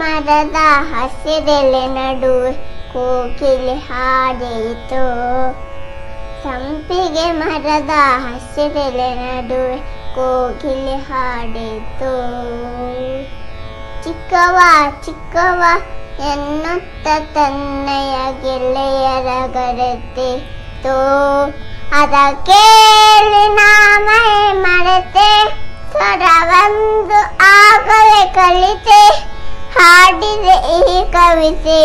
ಮರದ ಹಸಿರೆಲೆ ನಡು ಕೋಕಿಲೆ ಹಾಡೆಯಿತು. ಸಂಪಿಗೆ ಮರದ ಹಸಿರೆಲೆ ನಡು ಕೋಕಿಲೆ ಹಾಡೆಯಿತು. ಚಿಕ್ಕವ ಚಿಕ್ಕವ ಎನ್ನುತ್ತ ತನ್ನಯ ಗೆಳೆಯರ ಗರೆತಿತ್ತು. ಅದ ಕೇಳಿ ನಾಮೈ ಮರೆತೆ ಸ್ವರವಂದು ಆಗಲೇ ಕಲಿತೆ ಹಾಡಿದೆ ಈ ಕವಿತೆ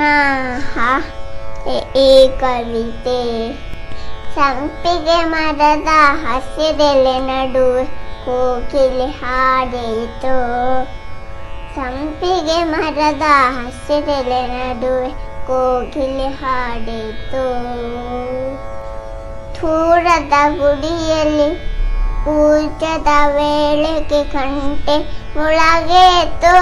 ನಾ ಈ ಕವಿತೆ. ಸಂಪಿಗೆ ಮರದ ಹಸಿರೆಲೆ ನಡುವೆ ಕೋಕಿಲೆ ಹಾಡೆಯಿತು. ಸಂಪಿಗೆ ಮರದ ಹಸಿರೆಲೆ ನಡುವೆ ಕೋಗಿಲೆ ಹಾಡಿತು. ದೂರದ ಗುಡಿಯಲ್ಲಿ ಊಟದ ವೇಳೆಗೆ ಗಂಟೆ ಮೊಳಗೇತು.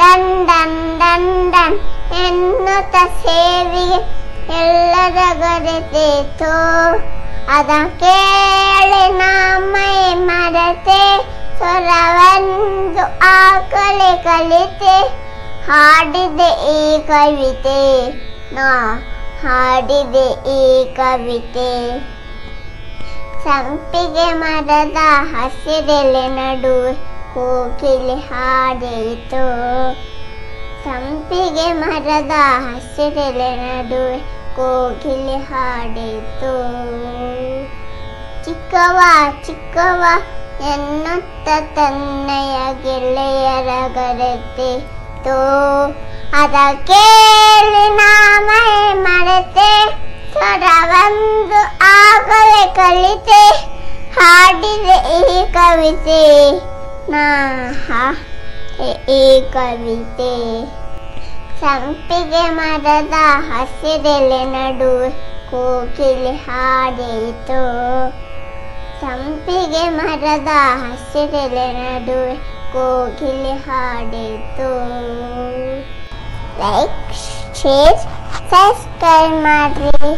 ಡಂಡನ್ ಡಂಡನ್ ಎನ್ನುತ್ತ ಸೇವಿಗೆ ಎಲ್ಲರ ಗರೆತಿತು. ಅದ ಕೇಳಿ ನಾಮೈ ಮರೆತೆ ಸ್ವರವಂದು ಆಗಲೇ ಕಲಿತೆ ಹಾಡಿದೆ ಈ ಕವಿತೆ ನಾ ಹಾಡಿದೆ ಈ ಕವಿತೆ. ಸಂಪಿಗೆ ಮರದ ಹಸಿರೆಲೆ ನಡುವೆ ಕೋಕಿಲೆ ಹಾಡೆಯಿತು. ಸಂಪಿಗೆ ಮರದ ಹಸಿರೆಲೆ ನಡುವೆ ಕೋಕಿಲೆ ಹಾಡೆಯಿತು. ಚಿಕ್ಕವ ಚಿಕ್ಕವ ಎನ್ನುತ್ತ ತನ್ನಯ ಗೆಳೆಯರ ಗರೆತಿತ್ತು. ಅದ ಕೇಳಿ ನಾಮೈ ಮರೆತೆ ಸ್ವರವಂದು ಆಗಲೇ ಕಲಿತೆ ಹಾಡಿದೆ ಈ ಕವಿತೆ ನಾ ಈ ಕವಿತೆ. ಸಂಪಿಗೆ ಮರದ ಹಸಿರೆಲೆ ನಡುವೆ ಕೋಕಿಲೆ ಹಾಡೆಯಿತು. ಸಂಪಿಗೆ ಮರದ ಹಸಿರೆಲೆ ನಡುವೆ ಕೋಗಿಲೆ ಹಾಡಿತು. ಲೈಕ್, ಶೇರ್, ಸಬ್ಸ್ಕ್ರೈಬ್ ಮಾಡಿ.